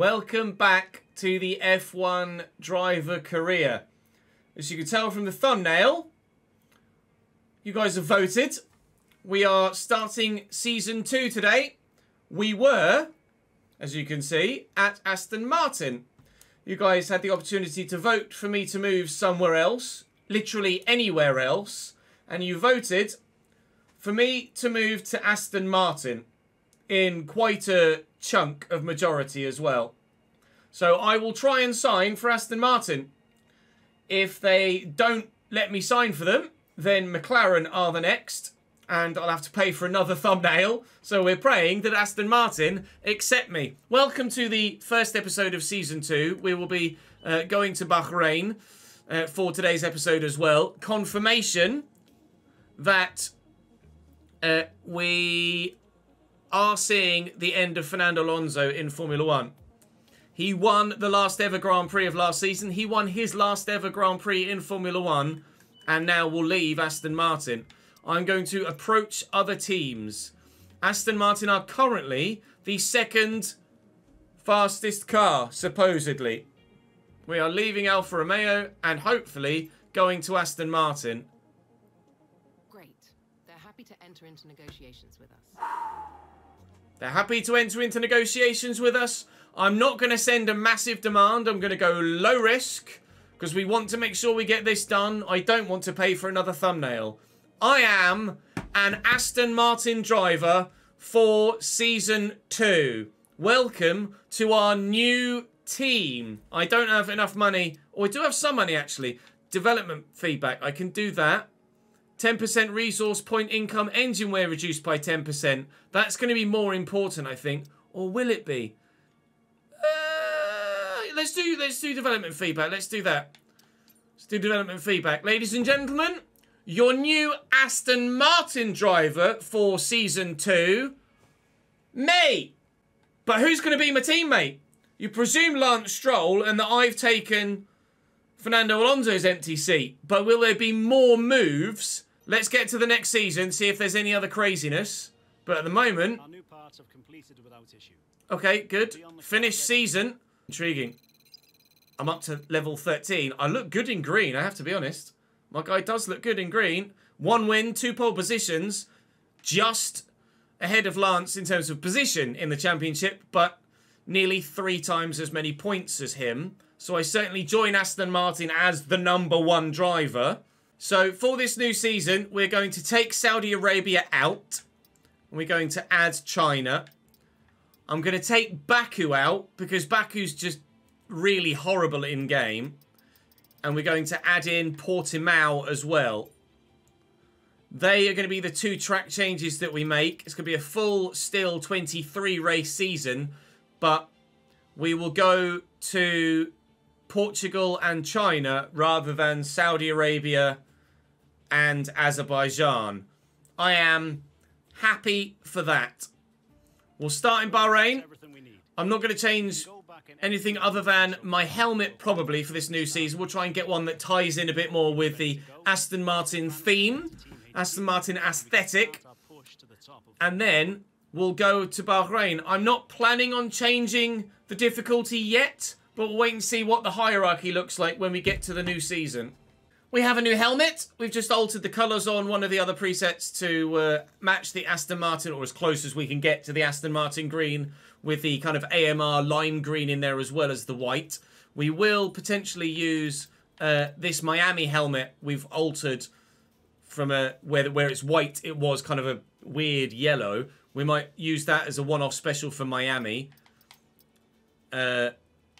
Welcome back to the F1 driver career. As you can tell from the thumbnail, you guys have voted. We are starting season 2 today. We were, as you can see, at Aston Martin. You guys had the opportunity to vote for me to move somewhere else, literally anywhere else, and you voted for me to move to Aston Martin in quite a chunk of majority as well. So I will try and sign for Aston Martin. If they don't let me sign for them, then McLaren are the next, and I'll have to pay for another thumbnail. So we're praying that Aston Martin accept me. Welcome to the first episode of Season 2. We will be going to Bahrain for today's episode as well. Confirmation that we are seeing the end of Fernando Alonso in Formula 1. He won the last ever Grand Prix of last season. He won his last ever Grand Prix in Formula 1 and now will leave Aston Martin. I'm going to approach other teams. Aston Martin are currently the second fastest car, supposedly. We are leaving Alfa Romeo and hopefully going to Aston Martin. Great. They're happy to enter into negotiations with us. They're happy to enter into negotiations with us. I'm not going to send a massive demand. I'm going to go low risk because we want to make sure we get this done. I don't want to pay for another thumbnail. I am an Aston Martin driver for Season 2. Welcome to our new team. I don't have enough money. Or I do have some money, actually. Development feedback. I can do that. 10% resource point income. Engine wear reduced by 10%. That's going to be more important, I think. Or will it be? Let's do development feedback. Let's do that. Let's do development feedback. Ladies and gentlemen, your new Aston Martin driver for Season 2, me. But who's going to be my teammate? You presume Lance Stroll and that I've taken Fernando Alonso's empty seat. But will there be more moves? Let's get to the next season, see if there's any other craziness. But at the moment... Our new parts have completed without issue. Okay, good. Finished season. Intriguing. I'm up to level 13. I look good in green, I have to be honest. My guy does look good in green. 1 win, 2 pole positions. Just ahead of Lance in terms of position in the championship, but nearly 3 times as many points as him. So I certainly join Aston Martin as the #1 driver. So for this new season, we're going to take Saudi Arabia out. And we're going to add China. I'm going to take Baku out because Baku's just really horrible in game. And we're going to add in Portimao as well. They are going to be the 2 track changes that we make. It's going to be a full, still 23 race season. But we will go to Portugal and China rather than Saudi Arabia and Azerbaijan. I am happy for that. We'll start in Bahrain. I'm not going to change anything other than my helmet, probably, for this new season. We'll try and get one that ties in a bit more with the Aston Martin theme, Aston Martin aesthetic. And then we'll go to Bahrain. I'm not planning on changing the difficulty yet, but we'll wait and see what the hierarchy looks like when we get to the new season. We have a new helmet. We've just altered the colours on one of the other presets to match the Aston Martin, or as close as we can get to the Aston Martin green, with the kind of AMR lime green in there as well as the white. We will potentially use this Miami helmet we've altered from where it's white, it was kind of a weird yellow. We might use that as a one-off special for Miami.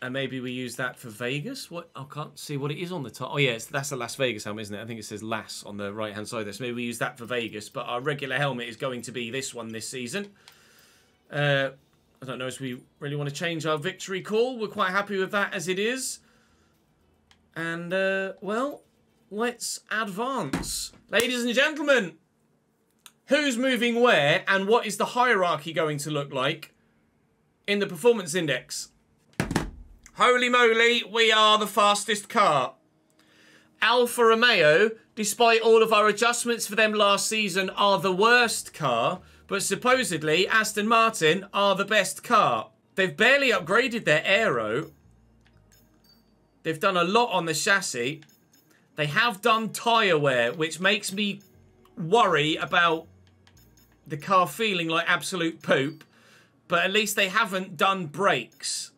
And maybe we use that for Vegas. What? I can't see what it is on the top. Oh, yeah, that's a Las Vegas helmet, isn't it? I think it says Las on the right-hand side there. So maybe we use that for Vegas. But our regular helmet is going to be this one this season. I don't know if we really want to change our victory call. We're quite happy with that as it is. And, well, let's advance. Ladies and gentlemen, who's moving where and what is the hierarchy going to look like in the performance index? Holy moly, we are the fastest car. Alfa Romeo, despite all of our adjustments for them last season, are the worst car, but supposedly Aston Martin are the best car. They've barely upgraded their aero. They've done a lot on the chassis. They have done tyre wear, which makes me worry about the car feeling like absolute poop. But at least they haven't done brakes.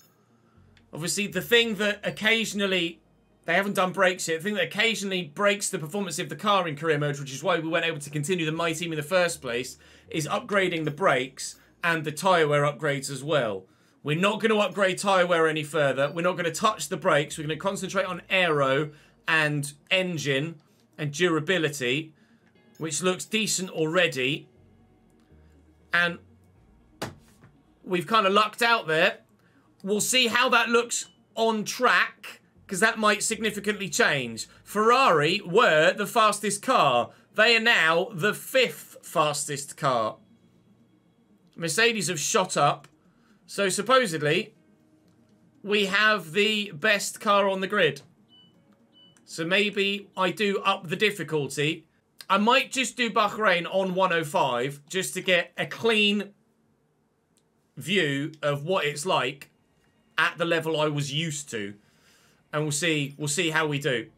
Obviously, the thing that occasionally... They haven't done brakes yet. The thing that occasionally breaks the performance of the car in career mode, which is why we weren't able to continue the My Team in the first place, is upgrading the brakes and the tyre wear upgrades as well. We're not going to upgrade tyre wear any further. We're not going to touch the brakes. We're going to concentrate on aero and engine and durability, which looks decent already. And we've kind of lucked out there. We'll see how that looks on track, because that might significantly change. Ferrari were the fastest car. They are now the 5th fastest car. Mercedes have shot up. So supposedly, we have the best car on the grid. So maybe I do up the difficulty. I might just do Bahrain on 105 just to get a clean view of what it's like at the level I was used to. And we'll see how we do.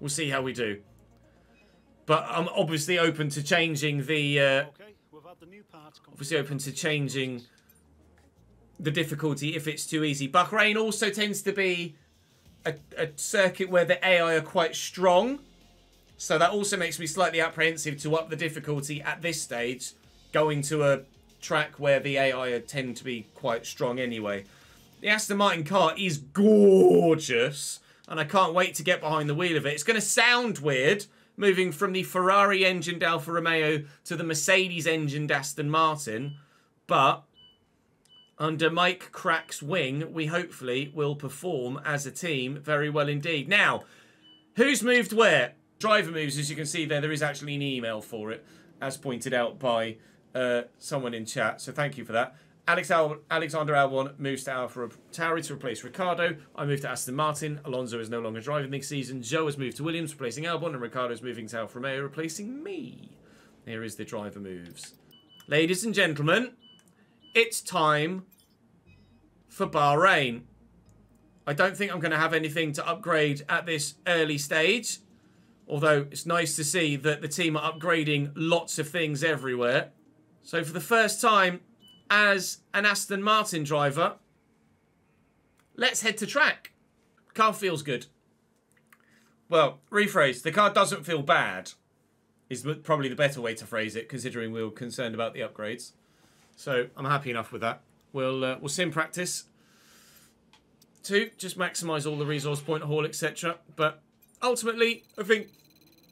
We'll see how we do. But I'm obviously open to changing the... obviously open to changing... the difficulty if it's too easy. Bahrain also tends to be a circuit where the AI are quite strong. So that also makes me slightly apprehensive to up the difficulty at this stage, going to a track where the AI tend to be quite strong anyway. The Aston Martin car is gorgeous, and I can't wait to get behind the wheel of it. It's going to sound weird moving from the Ferrari-engined Alfa Romeo to the Mercedes-engined Aston Martin, but... under Mike Crack's wing, we hopefully will perform as a team very well indeed. Now, who's moved where? Driver moves, as you can see there. There is actually an email for it, as pointed out by someone in chat. So thank you for that. Alexander Albon moves to Alfa Tauri to replace Ricardo. I moved to Aston Martin. Alonso is no longer driving this season. Joe has moved to Williams, replacing Albon. And Ricardo is moving to Alfa Romeo, replacing me. Here is the driver moves. Ladies and gentlemen, it's time for Bahrain. I don't think I'm going to have anything to upgrade at this early stage. Although it's nice to see that the team are upgrading lots of things everywhere. So for the first time as an Aston Martin driver, let's head to track. The car feels good. Well, rephrase. The car doesn't feel bad is probably the better way to phrase it, considering we were concerned about the upgrades. So I'm happy enough with that. We'll sim practice to just maximise all the resource point haul, etc. But ultimately, I think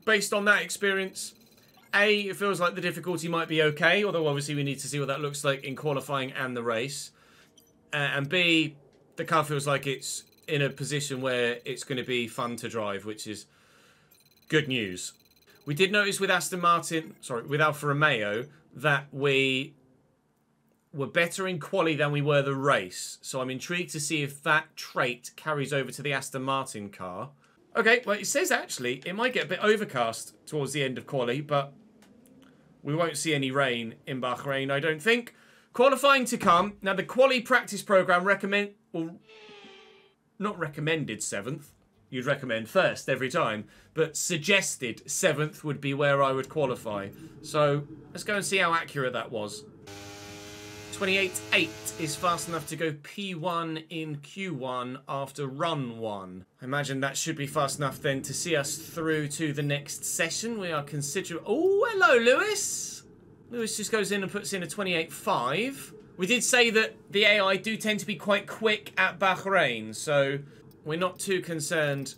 based on that experience, A, it feels like the difficulty might be okay, although obviously we need to see what that looks like in qualifying and the race. And B, the car feels like it's in a position where it's going to be fun to drive, which is good news. We did notice with Alfa Romeo, that we... we're better in quali than we were the race. So I'm intrigued to see if that trait carries over to the Aston Martin car. Okay, well, it says actually it might get a bit overcast towards the end of quali, but we won't see any rain in Bahrain, I don't think. Qualifying to come. Now, the quali practice program not recommended 7th. You'd recommend 1st every time. But suggested 7th would be where I would qualify. So let's go and see how accurate that was. 28.8 is fast enough to go P1 in Q1 after run 1. I imagine that should be fast enough then to see us through to the next session. We are considering... oh, hello, Lewis! Lewis just goes in and puts in a 28.5. We did say that the AI do tend to be quite quick at Bahrain, so we're not too concerned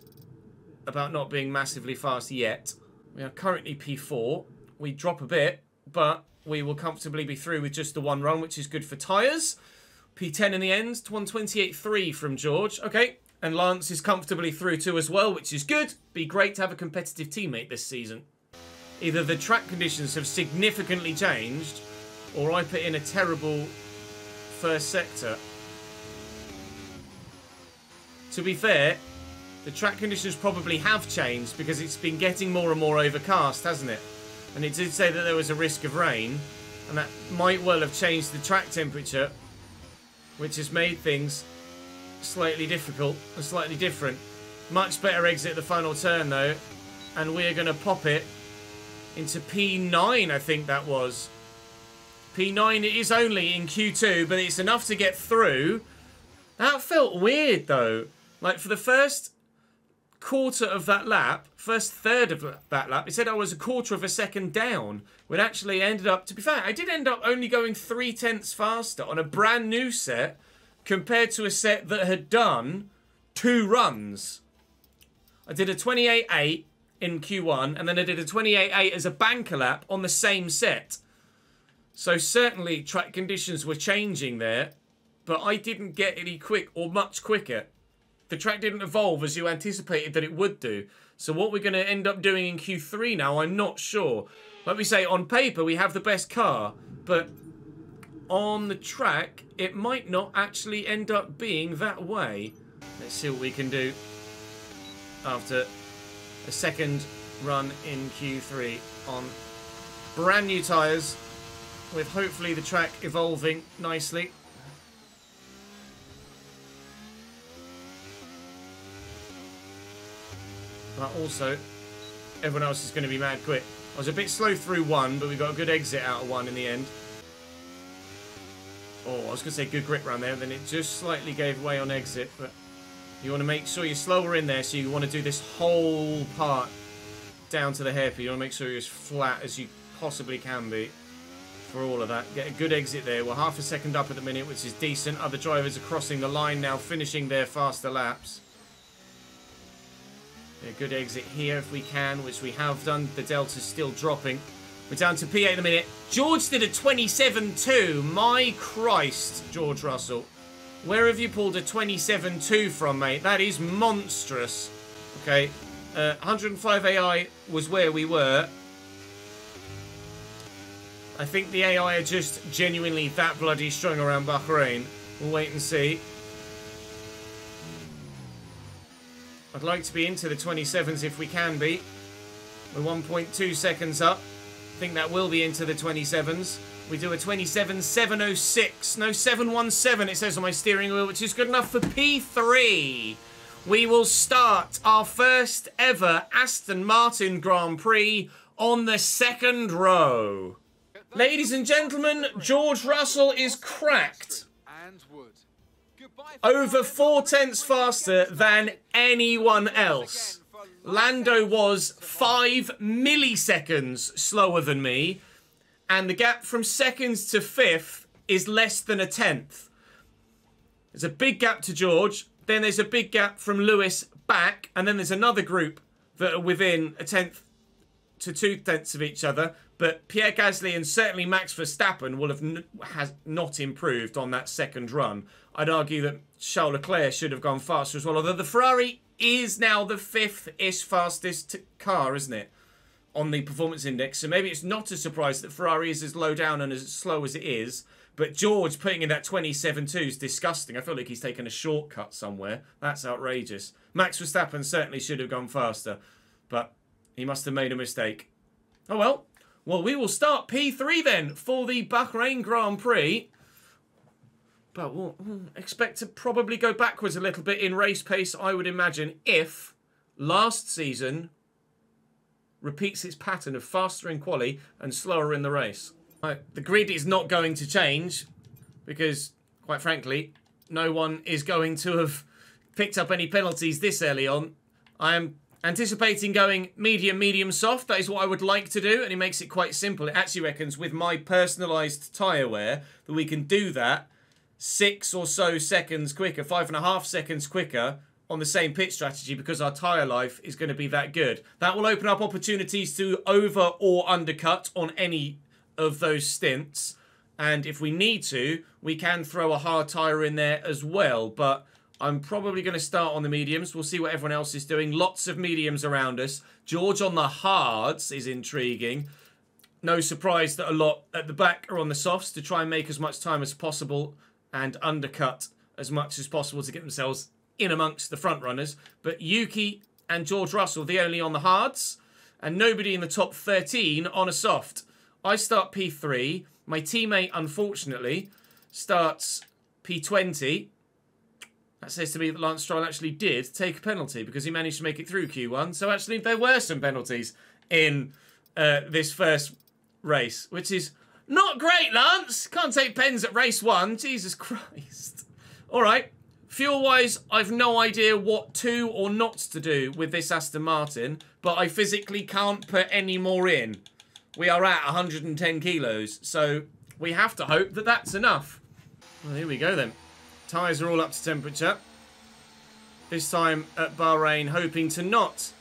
about not being massively fast yet. We are currently P4. We drop a bit, but... we will comfortably be through with just the one run, which is good for tyres. P10 in the end, 128.3 from George. Okay, and Lance is comfortably through too as well, which is good. Be great to have a competitive teammate this season. Either the track conditions have significantly changed, or I put in a terrible first sector. To be fair, the track conditions probably have changed because it's been getting more and more overcast, hasn't it? And it did say that there was a risk of rain, and that might well have changed the track temperature. which has made things slightly difficult and slightly different. Much better exit the final turn, though. And we're going to pop it into P9, I think that was. P9 it is only in Q2, but it's enough to get through. That felt weird, though. Like, for the first quarter of that lap, first third of that lap, it said I was a quarter of a second down. We'd actually ended up, to be fair, I did end up only going 0.3 faster on a brand new set compared to a set that had done 2 runs. I did a 28.8 in Q1, and then I did a 28.8 as a banker lap on the same set. So certainly track conditions were changing there, but I didn't get any quick or much quicker. The track didn't evolve as you anticipated that it would do. So what we're going to end up doing in Q3 now, I'm not sure. Like we say, on paper, we have the best car, but on the track, it might not actually end up being that way. Let's see what we can do after a second run in Q3 on brand new tyres, with hopefully the track evolving nicely. But also, everyone else is going to be mad quick. I was a bit slow through one, but we got a good exit out of one in the end. Oh, I was going to say good grip round there, then it just slightly gave way on exit. But you want to make sure you're slower in there, so you want to do this whole part down to the hairpin. You want to make sure you're as flat as you possibly can be. For all of that, get a good exit there. We're half a second up at the minute, which is decent. Other drivers are crossing the line now, finishing their faster laps. A good exit here if we can, which we have done. The delta's still dropping. We're down to P8 in a minute. George did a 27.2. My Christ, George Russell. Where have you pulled a 27.2 from, mate? That is monstrous. Okay, 105 AI was where we were. I think the AI are just genuinely that bloody strung around Bahrain. We'll wait and see. I'd like to be into the 27s if we can be. We're 1.2 seconds up. I think that will be into the 27s. We do a 27.706. No, 717 it says on my steering wheel, which is good enough for P3. We will start our first ever Aston Martin Grand Prix on the second row. Ladies and gentlemen, George Russell is cracked. Over 0.4 faster than anyone else. Lando was 5 milliseconds slower than me. And the gap from seconds to 5th is less than 0.1. There's a big gap to George. Then there's a big gap from Lewis back. And then there's another group that are within 0.1 to 0.2 of each other. But Pierre Gasly and certainly Max Verstappen will have has not improved on that second run. I'd argue that Charles Leclerc should have gone faster as well. Although the Ferrari is now the 5th-ish fastest car, isn't it? On the performance index. So maybe it's not a surprise that Ferrari is as low down and as slow as it is. But George putting in that 27.2 is disgusting. I feel like he's taken a shortcut somewhere. That's outrageous. Max Verstappen certainly should have gone faster. But he must have made a mistake. Oh well. Well, we will start P3 then for the Bahrain Grand Prix. But we'll expect to probably go backwards a little bit in race pace, I would imagine, if last season repeats its pattern of faster in quali and slower in the race. Right, the grid is not going to change because, quite frankly, no one is going to have picked up any penalties this early on. I am anticipating going medium, medium, soft. That is what I would like to do, and it makes it quite simple. It actually reckons with my personalised tyre wear that we can do that 6 or so seconds quicker, 5.5 seconds quicker on the same pit strategy because our tyre life is going to be that good. That will open up opportunities to over or undercut on any of those stints, and if we need to, we can throw a hard tyre in there as well, but I'm probably going to start on the mediums. We'll see what everyone else is doing. Lots of mediums around us. George on the hards is intriguing. No surprise that a lot at the back are on the softs to try and make as much time as possible and undercut as much as possible to get themselves in amongst the front runners. But Yuki and George Russell, the only on the hards, and nobody in the top 13 on a soft. I start P3. My teammate, unfortunately, starts P20, that says to me that Lance Stroll actually did take a penalty because he managed to make it through Q1. So actually there were some penalties in this first race, which is not great, Lance. Can't take pens at race one. Jesus Christ. All right. Fuel-wise, I've no idea what to or not to do with this Aston Martin, but I physically can't put any more in. We are at 110 kilos, so we have to hope that that's enough. Well, here we go then. Tyres are all up to temperature. This time at Bahrain, hoping to not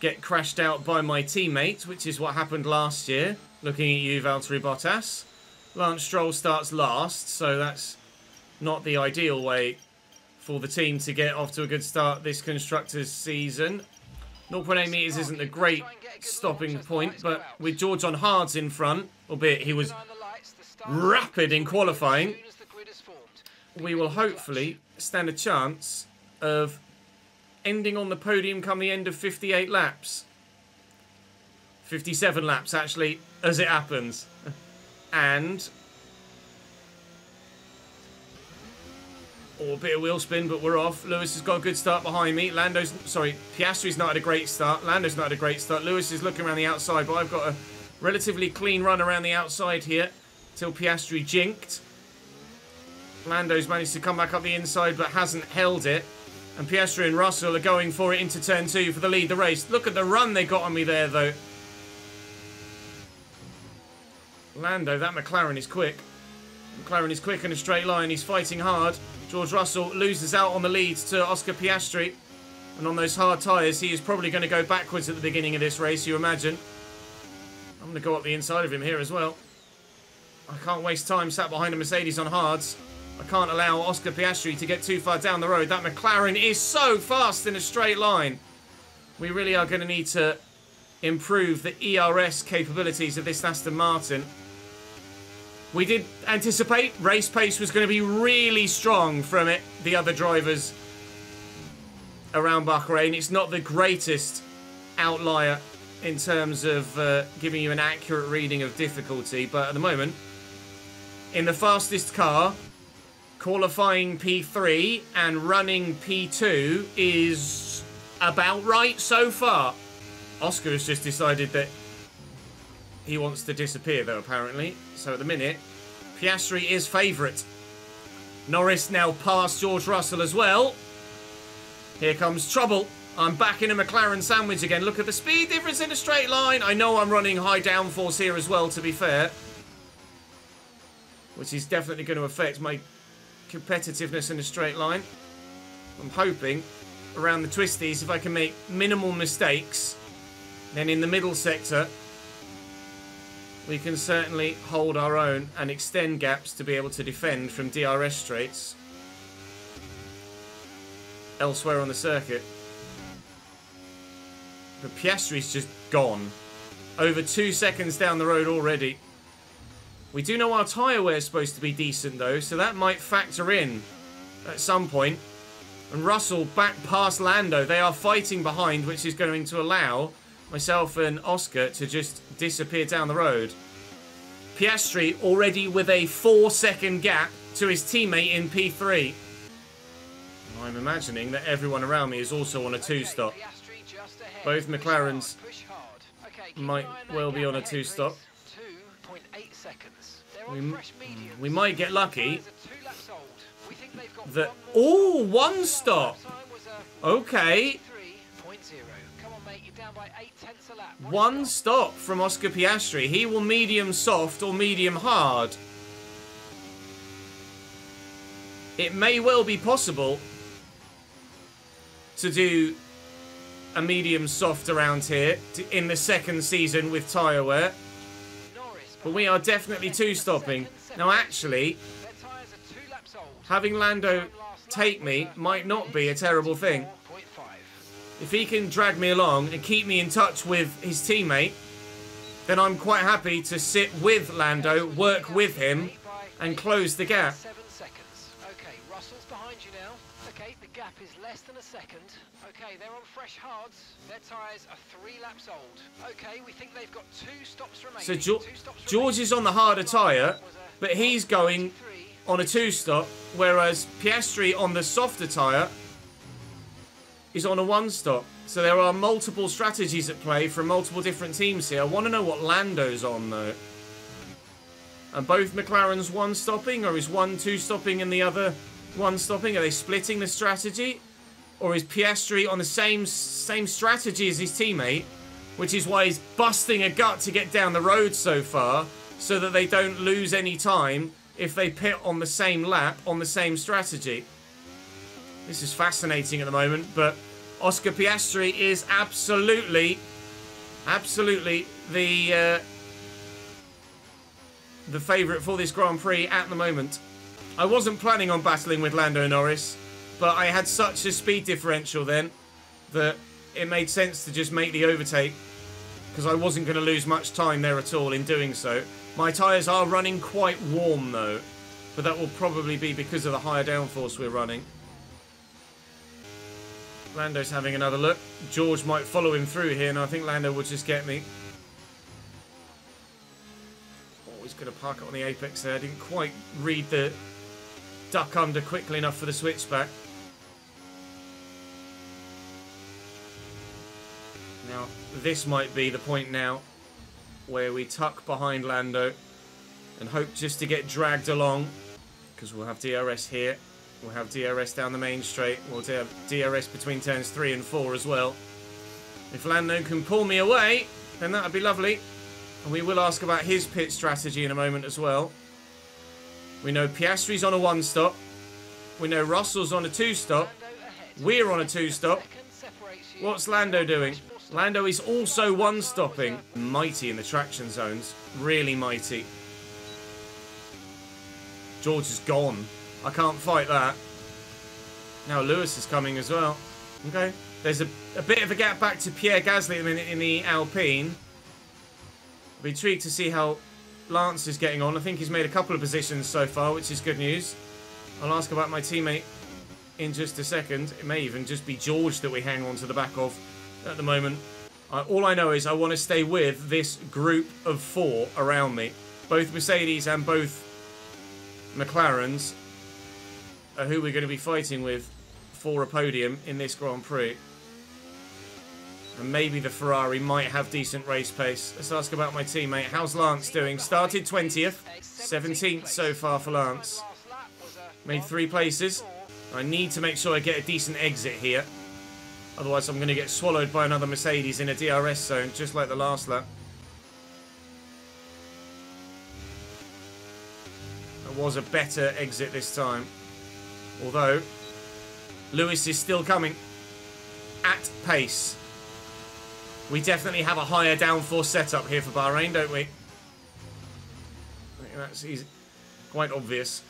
get crashed out by my teammate, which is what happened last year. Looking at you, Valtteri Bottas. Lance Stroll starts last, so that's not the ideal way for the team to get off to a good start this Constructors season. 0.8 metres isn't a great stopping point, but with George on hards in front, albeit he was rapid in qualifying, we will hopefully stand a chance of ending on the podium come the end of 58 laps. 57 laps, actually, as it happens. And... or a bit of wheel spin, but we're off. Lewis has got a good start behind me. Piastri's not had a great start. Lando's not had a great start. Lewis is looking around the outside, but I've got a relatively clean run around the outside here till Piastri jinked. Lando's managed to come back up the inside, but hasn't held it. And Piastri and Russell are going for it into turn two for the lead of the race. Look at the run they got on me there, though. Lando, that McLaren is quick. McLaren is quick in a straight line. He's fighting hard. George Russell loses out on the lead to Oscar Piastri. And on those hard tyres, he is probably going to go backwards at the beginning of this race, you imagine. I'm going to go up the inside of him here as well. I can't waste time sat behind a Mercedes on hards. I can't allow Oscar Piastri to get too far down the road. That McLaren is so fast in a straight line. We really are going to need to improve the ERS capabilities of this Aston Martin. We did anticipate race pace was going to be really strong from it. The other drivers around Bahrain. It's not the greatest outlier in terms of giving you an accurate reading of difficulty. But at the moment, in the fastest car, qualifying P3 and running P2 is about right so far. Oscar has just decided that he wants to disappear, though, apparently. So at the minute, Piastri is favourite. Norris now past George Russell as well. Here comes trouble. I'm back in a McLaren sandwich again. Look at the speed difference in a straight line. I know I'm running high downforce here as well, to be fair. Which is definitely going to affect my competitiveness in a straight line. I'm hoping around the twisties, if I can make minimal mistakes, then in the middle sector, we can certainly hold our own and extend gaps to be able to defend from DRS straights elsewhere on the circuit. But Piastri's just gone. Over 2 seconds down the road already. We do know our tyre wear is supposed to be decent, though, so that might factor in at some point. And Russell back past Lando. They are fighting behind, which is going to allow myself and Oscar to just disappear down the road. Piastri already with a 4-second gap to his teammate in P3. I'm imagining that everyone around me is also on a two-stop. Both McLarens might well be on a two-stop. We might get lucky that... oh, one stop! Okay. One stop from Oscar Piastri. He will medium soft or medium hard. It may well be possible to do a medium soft around here in the second season with tyre wear. But we are definitely two-stopping. Now, actually, having Lando take me might not be a terrible thing. If he can drag me along and keep me in touch with his teammate, then I'm quite happy to sit with Lando, work with him, and close the gap. gap is less than a second. Okay, they're on fresh hards. Their tyres are 3 laps old. Okay, we think they've got 2 stops remaining. So George is on the harder tyre, but he's going on a 2-stop, whereas Piastri on the softer tyre is on a 1-stop. So there are multiple strategies at play from multiple different teams here. I want to know what Lando's on, though. And both McLaren's 1-stopping, or is one 2-stopping and the other 1-stopping? Are they splitting the strategy? Or is Piastri on the same strategy as his teammate, which is why he's busting a gut to get down the road so far, so that they don't lose any time if they pit on the same lap on the same strategy? This is fascinating at the moment, but Oscar Piastri is absolutely the favourite for this Grand Prix at the moment. I wasn't planning on battling with Lando Norris, but I had such a speed differential then that it made sense to just make the overtake, because I wasn't going to lose much time there at all in doing so. My tyres are running quite warm though, but that will probably be because of the higher downforce we're running. Lando's having another look. George might follow him through here, and I think Lando will just get me. Going to park it on the apex there. I didn't quite read the duck under quickly enough for the switchback. Now, this might be the point now where we tuck behind Lando and hope just to get dragged along, because we'll have DRS here. We'll have DRS down the main straight. We'll have DRS between turns 3 and 4 as well. If Lando can pull me away, then that would be lovely. And we will ask about his pit strategy in a moment as well. We know Piastri's on a 1-stop. We know Russell's on a 2-stop. We're on a 2-stop. What's Lando doing? Lando is also 1-stopping. Mighty in the traction zones. Really mighty. George is gone. I can't fight that. Now Lewis is coming as well. Okay. There's a bit of a gap back to Pierre Gasly in the Alpine. I'll be intrigued to see how Lance is getting on. I think he's made a couple of positions so far, which is good news. I'll ask about my teammate in just a second. It may even just be George that we hang on to the back of at the moment. All I know is I want to stay with this group of 4 around me. Both Mercedes and both McLarens are who we're going to be fighting with for a podium in this Grand Prix. And maybe the Ferrari might have decent race pace. Let's ask about my teammate. How's Lance doing? Started 20th. 17th so far for Lance. Made 3 places. I need to make sure I get a decent exit here. Otherwise I'm going to get swallowed by another Mercedes in a DRS zone, just like the last lap. That was a better exit this time. Although, Lewis is still coming at pace. We definitely have a higher downforce setup here for Bahrain, don't we? I think that's easy. Quite obvious.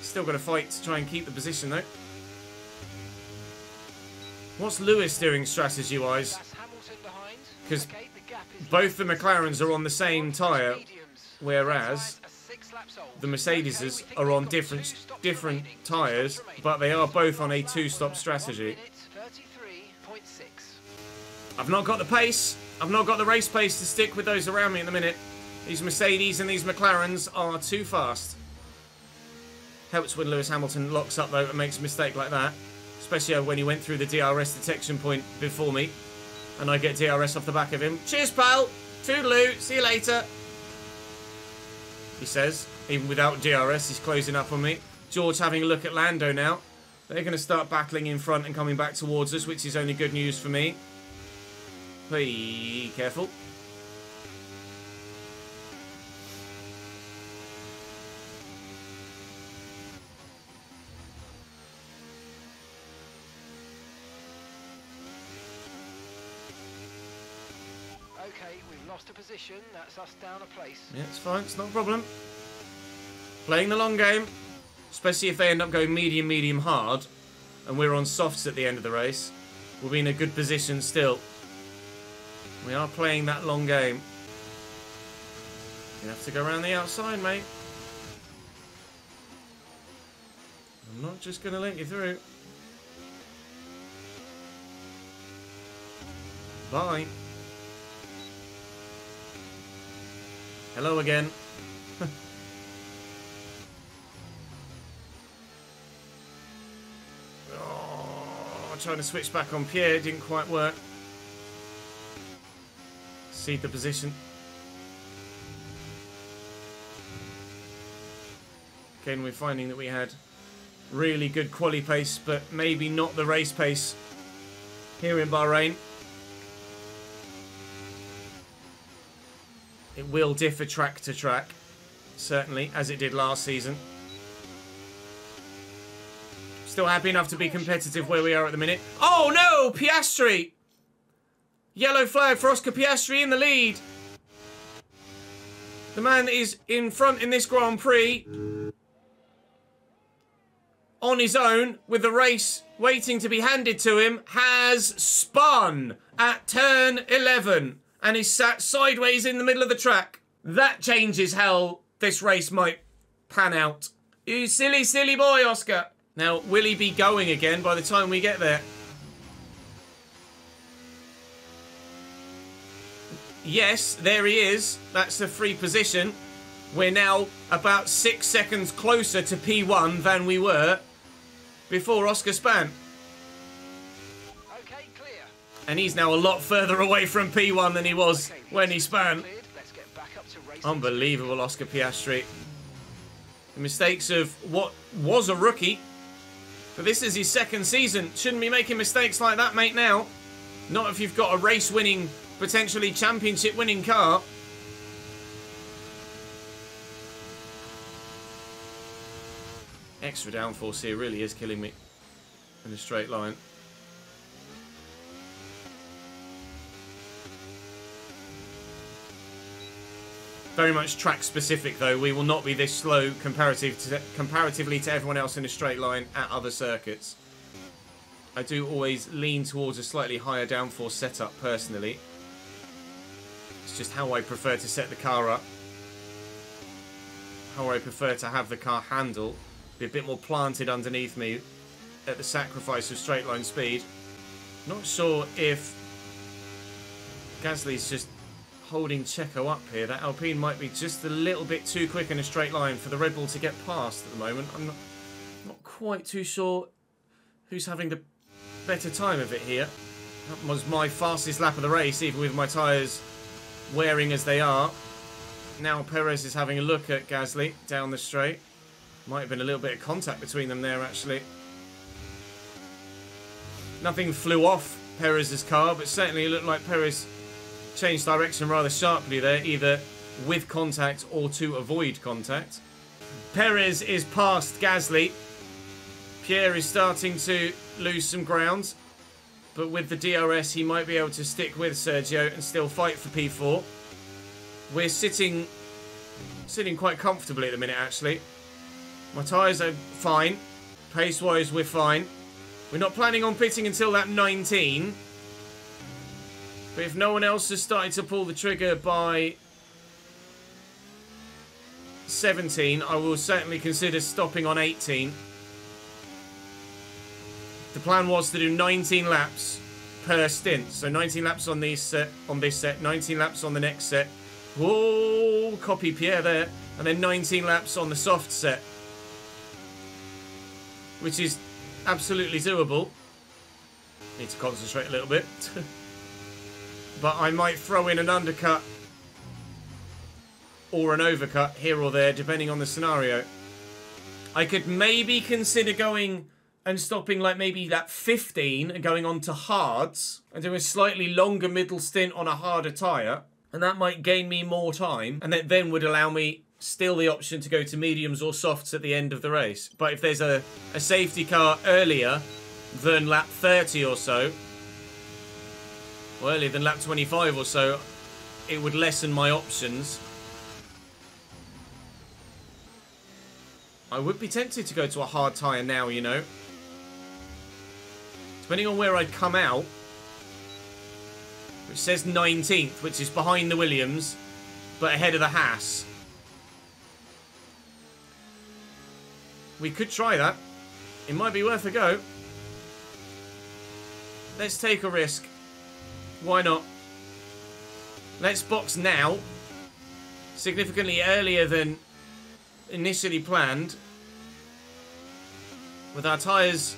Still got to fight to try and keep the position, though. What's Lewis doing strategy-wise? Because both the McLarens are on the same tyre, whereas the Mercedeses are on different tyres, but they are both on a 2-stop strategy. I've not got the pace. I've not got the race pace to stick with those around me in the minute. These Mercedes and these McLarens are too fast. Helps when Lewis Hamilton locks up, though, and makes a mistake like that. Especially when he went through the DRS detection point before me. And I get DRS off the back of him. Cheers, pal. Toodaloo. See you later. He says. Even without DRS, he's closing up on me. George having a look at Lando now. They're going to start battling in front and coming back towards us, which is only good news for me. Be careful. Okay, we've lost a position. That's us down a place. Yeah, it's fine. It's not a problem. Playing the long game, especially if they end up going medium, medium hard, and we're on softs at the end of the race. We'll be in a good position still. We are playing that long game. You have to go around the outside, mate. I'm not just going to let you through. Bye. Hello again. Oh, trying to switch back on Pierre, didn't quite work. Cede the position. Again, we're finding that we had really good quali pace, but maybe not the race pace here in Bahrain. It will differ track to track, certainly, as it did last season. Still happy enough to be competitive where we are at the minute. Oh no, Piastri! Yellow flag for Oscar Piastri in the lead. The man is in front in this Grand Prix. On his own, with the race waiting to be handed to him, has spun at turn 11 and is sat sideways in the middle of the track. That changes how this race might pan out. You silly, silly boy, Oscar. Now, will he be going again by the time we get there? Yes, there he is. That's the free position. We're now about 6 seconds closer to P1 than we were before Oscar span. Okay, clear. And he's now a lot further away from P1 than he was when he span. Let's get back up to racing. Unbelievable, Oscar Piastri. The mistakes of what was a rookie. But this is his second season. Shouldn't be making mistakes like that, mate, now. Not if you've got a race-winning, potentially championship-winning car. Extra downforce here really is killing me in a straight line. Very much track specific though. We will not be this slow comparatively to everyone else in a straight line at other circuits. I do always lean towards a slightly higher downforce setup personally. It's just how I prefer to set the car up. How I prefer to have the car handle. Be a bit more planted underneath me at the sacrifice of straight line speed. Not sure if Gasly's just holding Checo up here. That Alpine might be just a little bit too quick in a straight line for the Red Bull to get past at the moment. I'm not quite too sure who's having the better time of it here. That was my fastest lap of the race, even with my tyres wearing as they are. Now Perez is having a look at Gasly down the straight. Might have been a little bit of contact between them there, actually. Nothing flew off Perez's car, but certainly it looked like Perez changed direction rather sharply there, either with contact or to avoid contact. Perez is past Gasly. Pierre is starting to lose some ground, but with the DRS, he might be able to stick with Sergio and still fight for P4. We're sitting quite comfortably at the minute, actually. My tyres are fine. Pace-wise, we're fine. We're not planning on pitting until that 19. But if no one else has started to pull the trigger by 17, I will certainly consider stopping on 18. The plan was to do 19 laps per stint. So 19 laps on this set, 19 laps on the next set. Whoa, copy Pierre there. And then 19 laps on the soft set, which is absolutely doable. Need to concentrate a little bit. But I might throw in an undercut or an overcut here or there, depending on the scenario. I could maybe consider going and stopping like maybe lap 15 and going on to hards and do a slightly longer middle stint on a harder tyre. And that might gain me more time, and that then would allow me still the option to go to mediums or softs at the end of the race. But if there's a safety car earlier than lap 30 or so, or earlier than lap 25 or so, it would lessen my options. I would be tempted to go to a hard tyre now, you know. Depending on where I'd come out, which says 19th, which is behind the Williams, but ahead of the Haas. We could try that. It might be worth a go. Let's take a risk. Why not? Let's box now. Significantly earlier than initially planned. With our tyres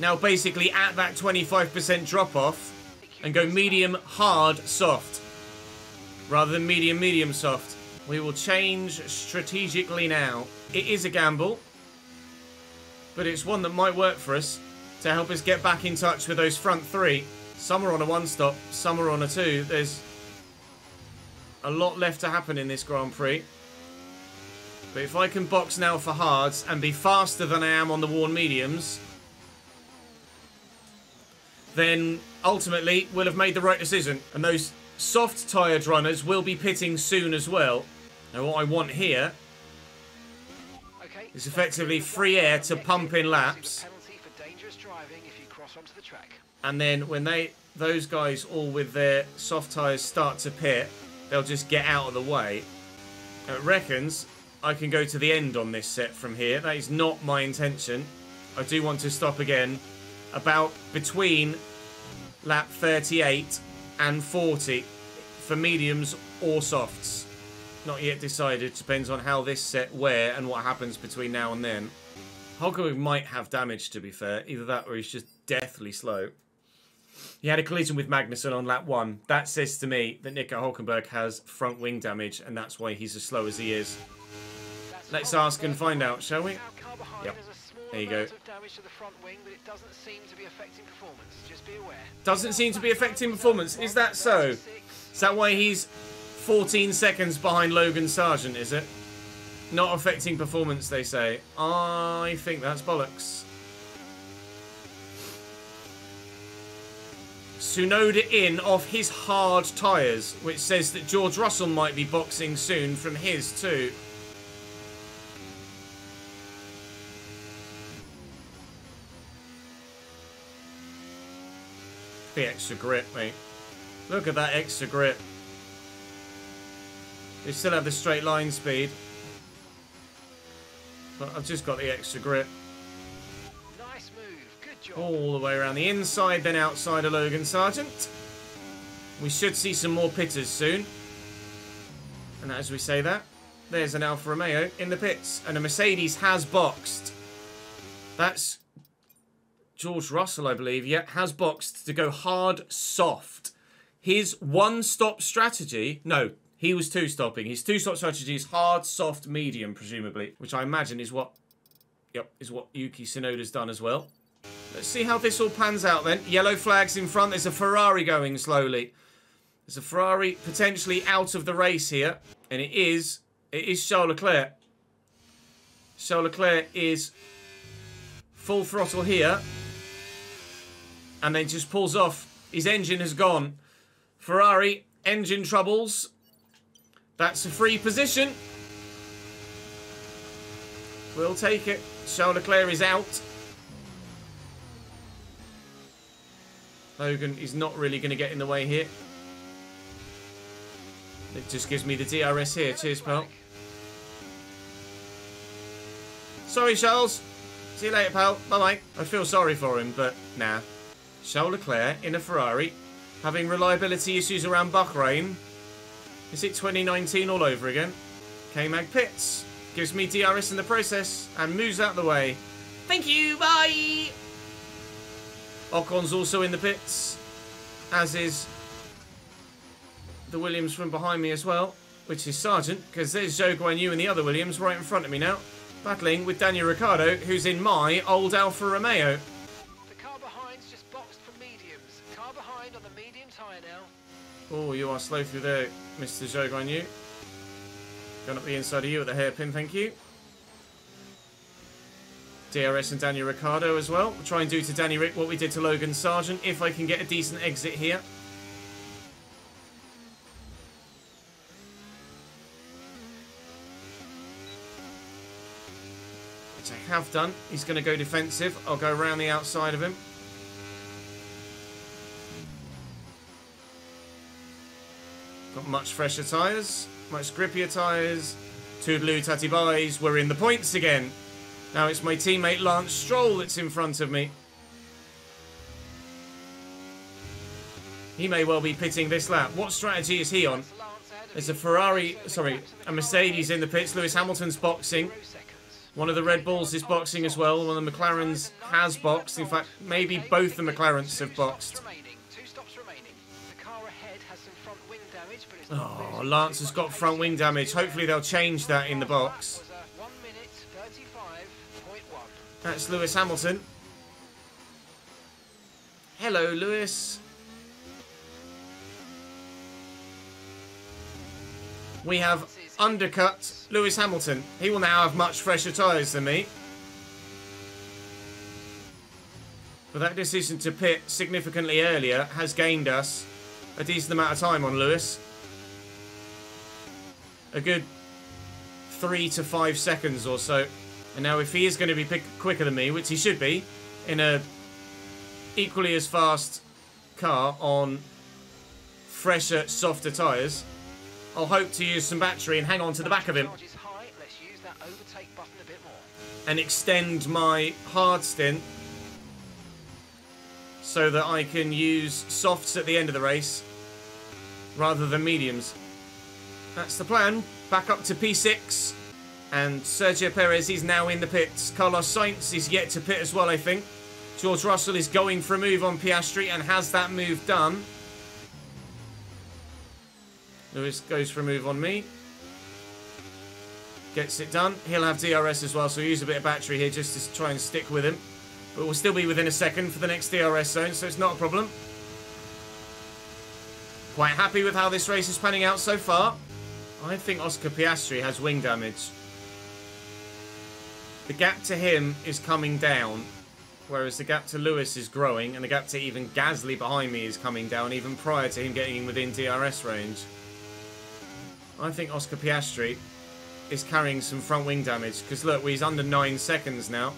now basically at that 25% drop-off. And go medium, hard, soft. Rather than medium, medium, soft. We will change strategically now. It is a gamble. But it's one that might work for us. To help us get back in touch with those front three. Some are on a one-stop, some are on a two. There's a lot left to happen in this Grand Prix. But if I can box now for hards and be faster than I am on the worn mediums, then ultimately we'll have made the right decision. And those soft-tired runners will be pitting soon as well. Now what I want here is effectively free air to pump in laps. And then when those guys all with their soft tyres start to pit, they'll just get out of the way. And it reckons I can go to the end on this set from here. That is not my intention. I do want to stop again about between lap 38 and 40 for mediums or softs. Not yet decided. Depends on how this set where and what happens between now and then. Hulkenberg might have damage, to be fair. Either that or he's just deathly slow. He had a collision with Magnussen on lap 1. That says to me that Nico Hulkenberg has front wing damage, and that's why he's as slow as he is. Let's ask and find out, shall we? Yep. There you go. Doesn't seem to be affecting performance. Is that so? Is that why he's 14 seconds behind Logan Sargent, is it? Not affecting performance, they say. I think that's bollocks. Tsunoda in off his hard tyres, which says that George Russell might be boxing soon from his too. The extra grip, mate. Look at that extra grip. They still have the straight line speed. But I've just got the extra grip. Nice move. Good job. All the way around the inside, then outside of Logan Sargent. We should see some more pitters soon. And as we say that, there's an Alfa Romeo in the pits. And a Mercedes has boxed. That's George Russell, I believe. Yeah, has boxed to go hard, soft. His one-stop strategy... No. He was two-stopping. His two-stop strategy is hard, soft, medium, presumably, which I imagine is what, yep, is what Yuki Tsunoda's done as well. Let's see how this all pans out then. Yellow flags in front. There's a Ferrari going slowly. There's a Ferrari potentially out of the race here, and it is Charles Leclerc. Charles Leclerc is full throttle here, and then just pulls off. His engine has gone. Ferrari engine troubles. That's a free position. We'll take it. Charles Leclerc is out. Logan is not really going to get in the way here. It just gives me the DRS here. Cheers, pal. Sorry, Charles. See you later, pal. Bye-bye. I feel sorry for him, but nah. Charles Leclerc in a Ferrari, having reliability issues around Bahrain. Is it 2019 all over again? K-Mag pits. Gives me DRS in the process and moves out of the way. Thank you, bye! Ocon's also in the pits, as is the Williams from behind me as well, which is Sargent, because there's Zhou Guanyu and the other Williams right in front of me now, battling with Daniel Ricciardo, who's in my old Alfa Romeo. The car behind's just boxed for mediums. Car behind on the medium tyre now. Oh, you are slow through there, Mr. Zhou Guanyu. Going up the inside of you at the hairpin, thank you. DRS and Daniel Ricciardo as well. We'll try and do to Danny Rick what we did to Logan Sargent, if I can get a decent exit here. Which I have done. He's going to go defensive. I'll go around the outside of him. Got much fresher tyres, much grippier tyres. Toodaloo Tatibais, we're in the points again. Now it's my teammate Lance Stroll that's in front of me. He may well be pitting this lap. What strategy is he on? There's a Ferrari, sorry, a Mercedes in the pits. Lewis Hamilton's boxing. One of the Red Bulls is boxing as well. One of the McLarens has boxed. In fact, maybe both the McLarens have boxed. Oh, Lance has got front wing damage. Hopefully they'll change that in the box. That's Lewis Hamilton. Hello, Lewis. We have undercut Lewis Hamilton. He will now have much fresher tyres than me. But that decision to pit significantly earlier has gained us a decent amount of time on Lewis. A good 3 to 5 seconds or so. And now if he is going to be quicker than me, which he should be, in a equally as fast car on fresher, softer tyres, I'll hope to use some battery and hang on to the back of him and extend my hard stint so that I can use softs at the end of the race rather than mediums. That's the plan. Back up to P6, and Sergio Perez is now in the pits. Carlos Sainz is yet to pit as well, I think. George Russell is going for a move on Piastri and has that move done. Lewis goes for a move on me. Gets it done. He'll have DRS as well, so we'll use a bit of battery here just to try and stick with him. But we'll still be within a second for the next DRS zone, so it's not a problem. Quite happy with how this race is panning out so far. I think Oscar Piastri has wing damage. The gap to him is coming down, whereas the gap to Lewis is growing, and the gap to even Gasly behind me is coming down, even prior to him getting within DRS range. I think Oscar Piastri is carrying some front wing damage. Because look, he's under 9 seconds now.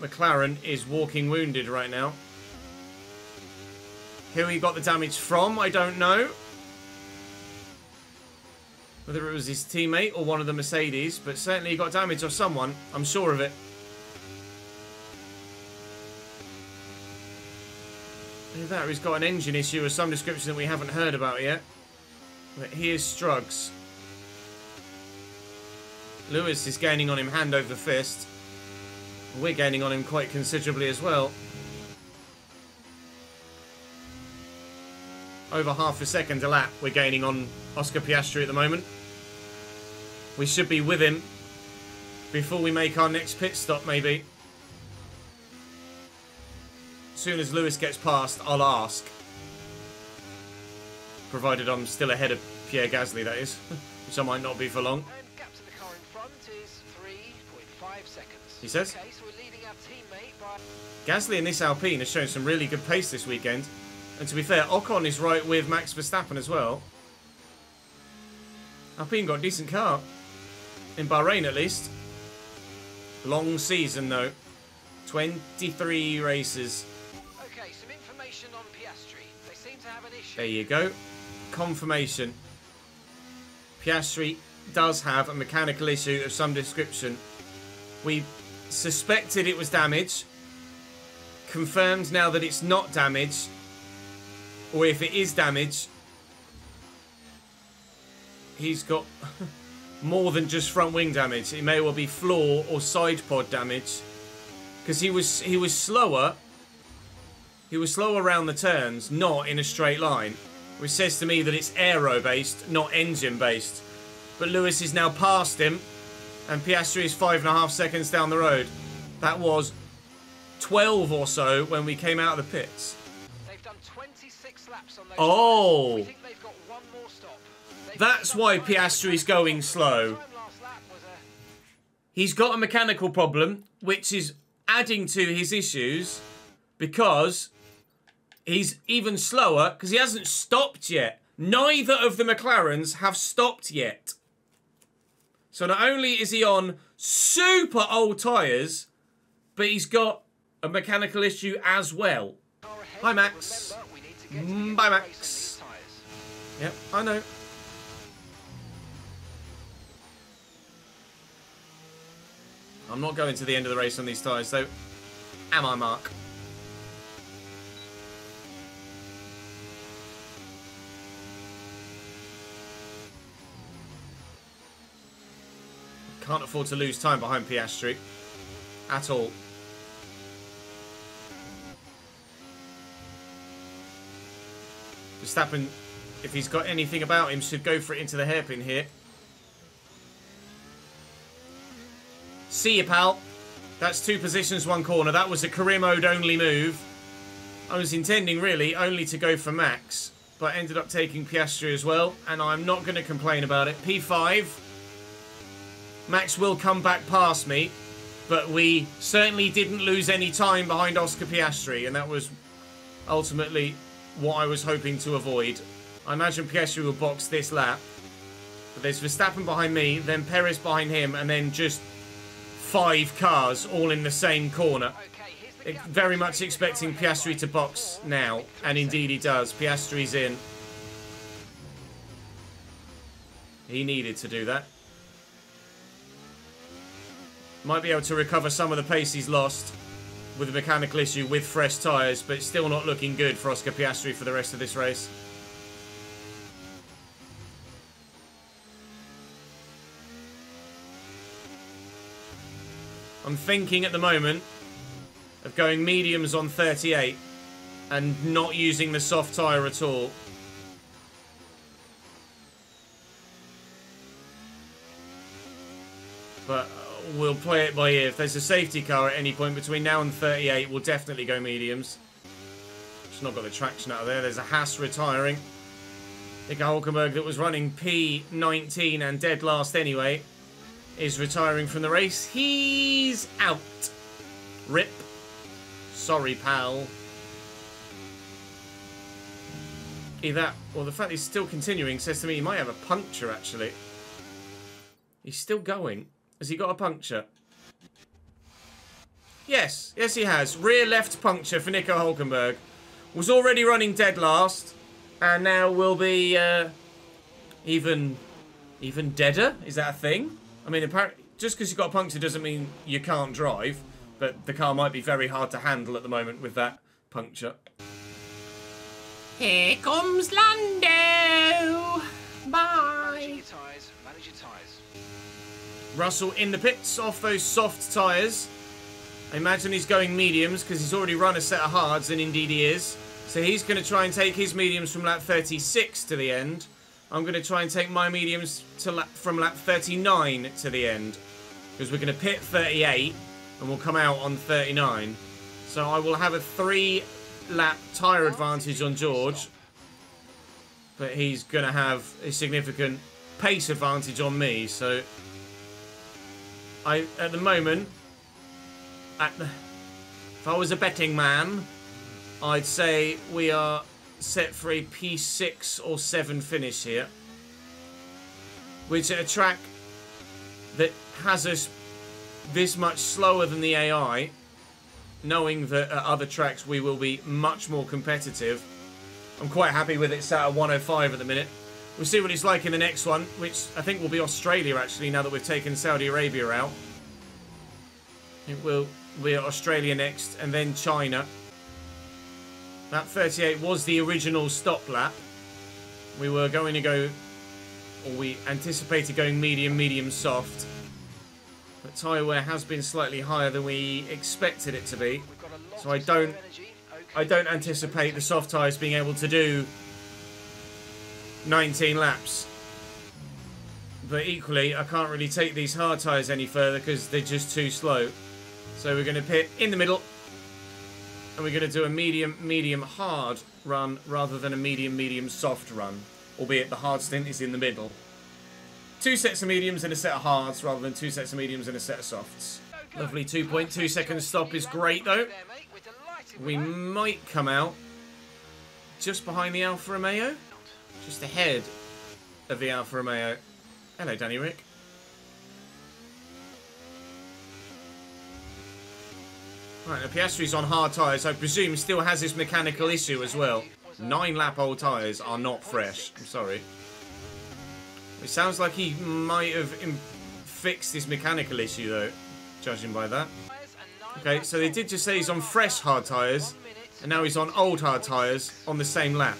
McLaren is walking wounded right now. Who he got the damage from, I don't know. Whether it was his teammate or one of the Mercedes. But certainly he got damage off someone. I'm sure of it. Either that or he's got an engine issue of some description that we haven't heard about yet. But here's Struggs. Lewis is gaining on him hand over fist. We're gaining on him quite considerably as well. Over half a second a lap we're gaining on Oscar Piastri at the moment. We should be with him before we make our next pit stop, maybe. As soon as Lewis gets past, I'll ask. Provided I'm still ahead of Pierre Gasly, that is. Which I might not be for long. Gap to the car in front is 3.5 seconds. He says. Okay, so we're leading our teammate by... Gasly and this Alpine has shown some really good pace this weekend. And to be fair, Ocon is right with Max Verstappen as well. Alpine got a decent car. In Bahrain, at least. Long season, though. 23 races. Okay, some information on Piastri. They seem to have an issue. There you go. Confirmation. Piastri does have a mechanical issue of some description. We suspected it was damage. Confirmed now that it's not damage. Or if it is damage, he's got more than just front wing damage. It may well be floor or side pod damage. Because he was slower. He was slower around the turns, not in a straight line. Which says to me that it's aero-based, not engine-based. But Lewis is now past him, and Piastri is 5.5 seconds down the road. That was 12 or so when we came out of the pits. They've done 26 laps on those. Oh! We think they've got one more stop. That's why Piastri's going slow. He's got a mechanical problem, which is adding to his issues because... he's even slower because he hasn't stopped yet. Neither of the McLarens have stopped yet. So not only is he on super old tyres, but he's got a mechanical issue as well. Hi, Max. Bye, Max. Yep, I know. I'm not going to the end of the race on these tyres, though. Am I, Mark? Can't afford to lose time behind Piastri at all. Verstappen, if he's got anything about him, should go for it into the hairpin here. See you, pal. That's 2 positions, 1 corner. That was a career mode only move. I was intending, really, only to go for Max, but ended up taking Piastri as well, and I'm not going to complain about it. P5. Max will come back past me, but we certainly didn't lose any time behind Oscar Piastri, and that was ultimately what I was hoping to avoid. I imagine Piastri will box this lap, but there's Verstappen behind me, then Perez behind him, and then just 5 cars all in the same corner. Very much expecting Piastri to box now, and indeed he does. Piastri's in. He needed to do that. Might be able to recover some of the pace he's lost with a mechanical issue with fresh tyres, but still not looking good for Oscar Piastri for the rest of this race. I'm thinking at the moment of going mediums on 38 and not using the soft tyre at all. But we'll play it by ear. If there's a safety car at any point between now and 38, we'll definitely go mediums. Just not got the traction out of there. There's a Haas retiring. Nico Hulkenberg, that was running P19 and dead last anyway, is retiring from the race. He's out. Rip. Sorry, pal. Either that, or the fact he's still continuing says to me he might have a puncture, actually. He's still going. Has he got a puncture? Yes. Yes, he has. Rear left puncture for Nico Hulkenberg. Was already running dead last. And now will be even deader? Is that a thing? I mean, apparently, just because you've got a puncture doesn't mean you can't drive. But the car might be very hard to handle at the moment with that puncture. Here comes Lando. Bye. Manage your tyres. Russell in the pits off those soft tyres. I imagine he's going mediums because he's already run a set of hards, and indeed he is. So he's going to try and take his mediums from lap 36 to the end. I'm going to try and take my mediums to from lap 39 to the end, because we're going to pit 38 and we'll come out on 39. So I will have a 3-lap tyre advantage on George, but he's going to have a significant pace advantage on me. So if I was a betting man, I'd say we are set for a P6 or 7 finish here, which at a track that has us this much slower than the AI, knowing that at other tracks we will be much more competitive, I'm quite happy with it sat at 105 at the minute. We'll see what it's like in the next one, which I think will be Australia, actually, now that we've taken Saudi Arabia out. It will be Australia next, and then China. Lap 38 was the original stop lap. We were going to go, or we anticipated going medium, medium, soft. But tyre wear has been slightly higher than we expected it to be. So I don't anticipate the soft tyres being able to do 19 laps, but equally I can't really take these hard tyres any further because they're just too slow. So we're going to pit in the middle, and we're going to do a medium hard run rather than a medium soft run, albeit the hard stint is in the middle. 2 sets of mediums and a set of hards rather than 2 sets of mediums and a set of softs. Lovely 2.2 second stop is great, though. We might come out just behind the Alfa Romeo. Just ahead of the Alfa Romeo. Hello, Danny Rick. Right, now Piastri's on hard tyres. I presume still has this mechanical issue as well. 9-lap-old tyres are not fresh. I'm sorry. It sounds like he might have fixed his mechanical issue, though. judging by that. Okay, so they did just say he's on fresh hard tyres, and now he's on old hard tyres on the same lap.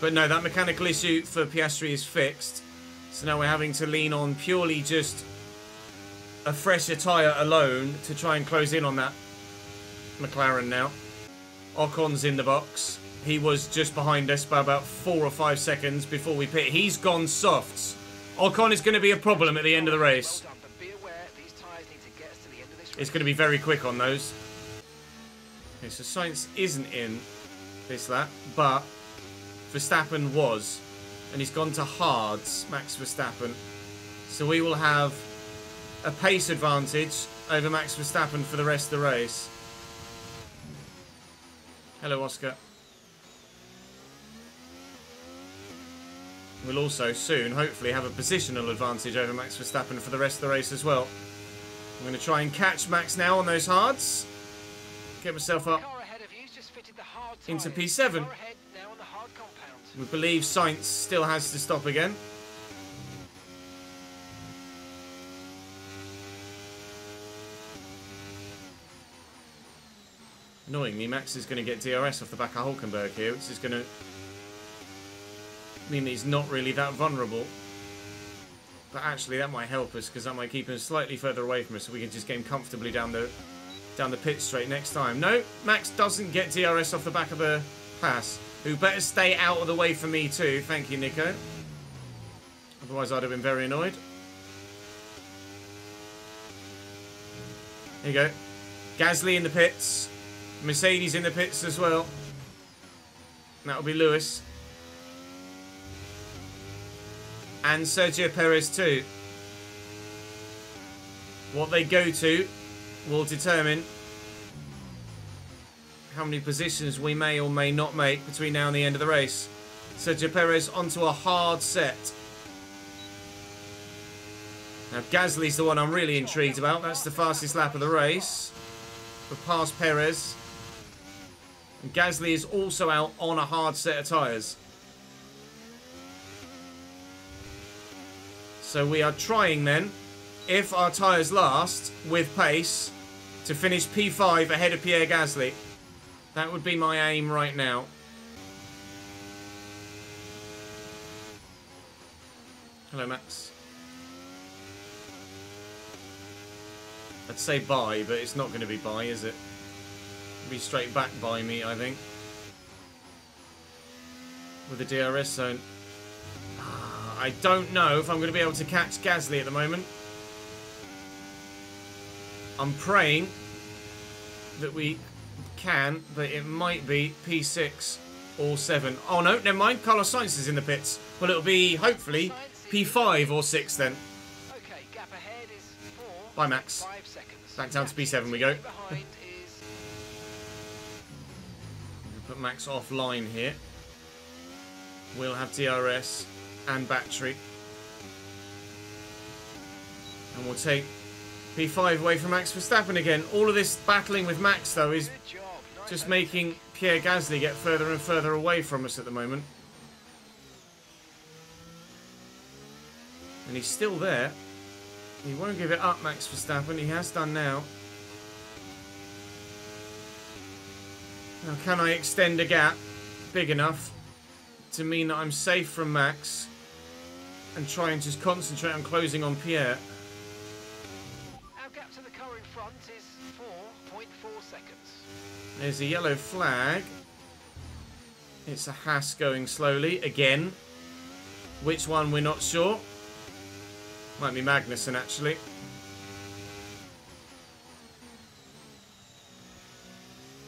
But no, that mechanical issue for Piastri is fixed. So now we're having to lean on purely just a fresher tyre alone to try and close in on that McLaren now. Ocon's in the box. He was just behind us by about 4 or 5 seconds before we pit. He's gone softs. Ocon is going to be a problem at the end of the race. It's going to be very quick on those. Okay, so Sainz isn't in this lap, but Verstappen was. And he's gone to hards, Max Verstappen. So we will have a pace advantage over Max Verstappen for the rest of the race. Hello, Oscar. We'll also soon, hopefully, have a positional advantage over Max Verstappen for the rest of the race as well. I'm going to try and catch Max now on those hards. Get myself up into P7. We believe Sainz still has to stop again. Annoyingly, Max is going to get DRS off the back of Hulkenberg here, which is going to mean that he's not really that vulnerable. But actually, that might help us, because that might keep him slightly further away from us, so we can just get him comfortably down the pit straight next time. No, Max doesn't get DRS off the back of the pass. Who better stay out of the way for me too. Thank you, Nico. Otherwise, I'd have been very annoyed. There you go. Gasly in the pits. Mercedes in the pits as well. And that'll be Lewis. And Sergio Perez too. What they go to will determine how many positions we may or may not make between now and the end of the race. Sergio Perez onto a hard set. Now Gasly's the one I'm really intrigued about. That's the fastest lap of the race. But past Perez. And Gasly is also out on a hard set of tyres. So we are trying then, if our tyres last, with pace, to finish P5 ahead of Pierre Gasly. That would be my aim right now. Hello, Max. I'd say bye, but it's not going to be bye, is it? It'll be straight back by me, I think. With the DRS zone. I don't know if I'm going to be able to catch Gasly at the moment. I'm praying that we can, but it might be P6 or 7. Oh, no, never mind. Carlos Sainz is in the pits. Well, it'll be, hopefully, P5 or 6 then. Okay, gap ahead is 4. Bye, Max. Back down to P7 we go. Put Max offline here. We'll have DRS and battery. And we'll take P5 away from Max Verstappen again. All of this battling with Max, though, is just making Pierre Gasly get further and further away from us at the moment. And he's still there. He won't give it up, Max Verstappen. He has done now. Now, can I extend a gap big enough to mean that I'm safe from Max and try and just concentrate on closing on Pierre? Our gap to the car in front is 4.4 seconds. There's a yellow flag. It's a Haas going slowly again. Which one we're not sure. Might be Magnussen actually.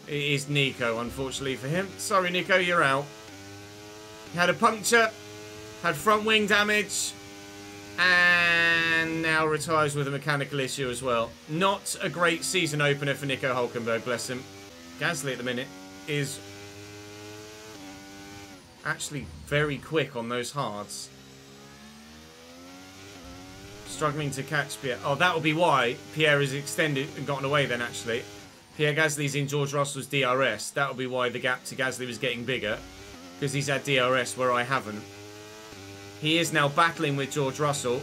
It is Nico, unfortunately for him. Sorry, Nico, you're out. He had a puncture, had front wing damage, and now retires with a mechanical issue as well. Not a great season opener for Nico Hulkenberg, bless him. Gasly at the minute is actually very quick on those hards. Struggling to catch Pierre. Oh, that will be why Pierre is extended and gotten away then, actually. Pierre Gasly's in George Russell's DRS. That will be why the gap to Gasly was getting bigger. Because he's had DRS where I haven't. He is now battling with George Russell,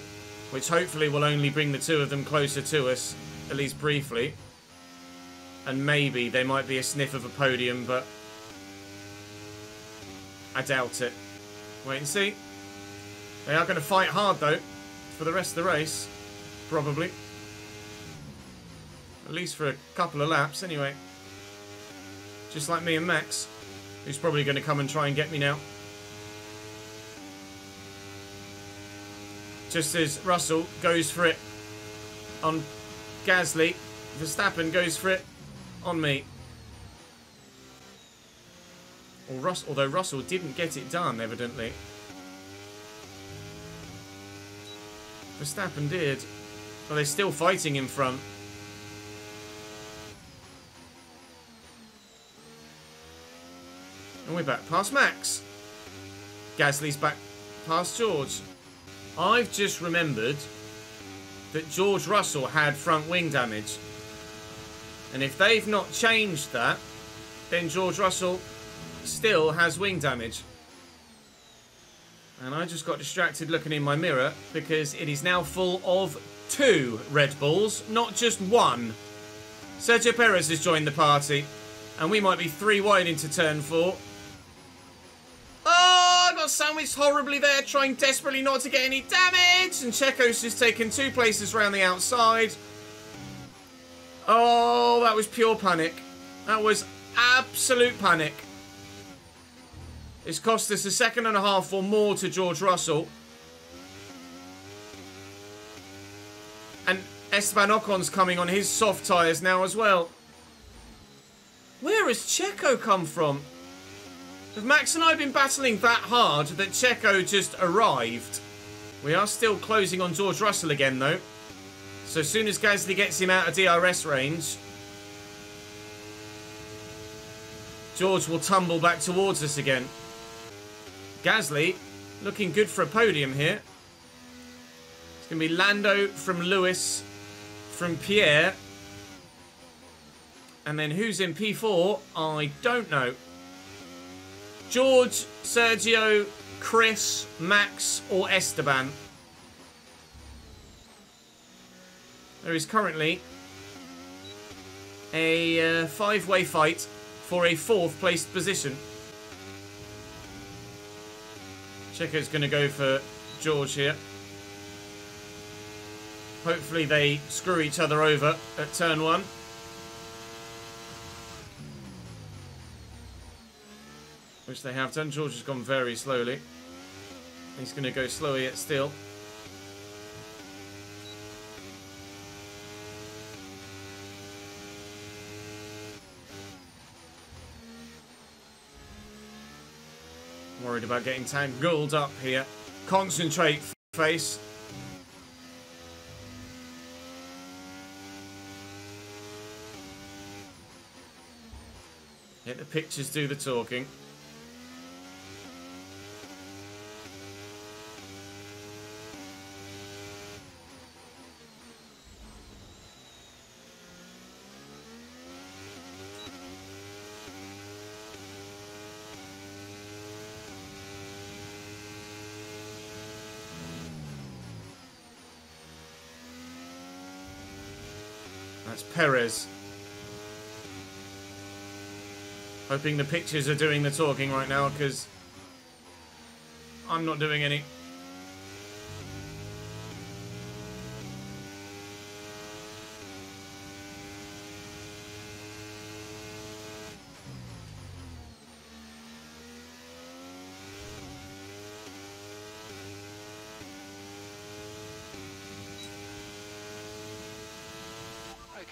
which hopefully will only bring the two of them closer to us at least briefly. And maybe there might be a sniff of a podium, but I doubt it. Wait and see. They are going to fight hard, though, for the rest of the race, probably. At least for a couple of laps, anyway. Just like me and Max, who's probably going to come and try and get me now. Just as Russell goes for it on Gasly, Verstappen goes for it on me. Although Russell didn't get it done, evidently. Verstappen did. But they're still fighting in front. And we're back past Max. Gasly's back past George. I've just remembered that George Russell had front wing damage. And if they've not changed that, then George Russell still has wing damage. And I just got distracted looking in my mirror because it is now full of 2 Red Bulls, not just 1. Sergio Perez has joined the party. And we might be 3 wide into turn 4. Oh, I got sandwiched horribly there, trying desperately not to get any damage. And Checo's just taken 2 places around the outside. Oh, that was pure panic. That was absolute panic. It's cost us a second and a half or more to George Russell. And Esteban Ocon's coming on his soft tyres now as well. Where has Checo come from? Have Max and I been battling that hard that Checo just arrived? We are still closing on George Russell again, though. So as soon as Gasly gets him out of DRS range, George will tumble back towards us again. Gasly looking good for a podium here. It's going to be Lando from Lewis from Pierre. And then who's in P4? I don't know. George, Sergio, Chris, Max, or Esteban. There is currently a 5-way fight for a 4th placed position. Checo's going to go for George here. Hopefully they screw each other over at turn 1. Which they have done. George has gone very slowly. He's going to go slower yet still. Worried about getting tangled up here. Concentrate, face. Let the pictures do the talking. That's Perez. Hoping the pictures are doing the talking right now because I'm not doing any.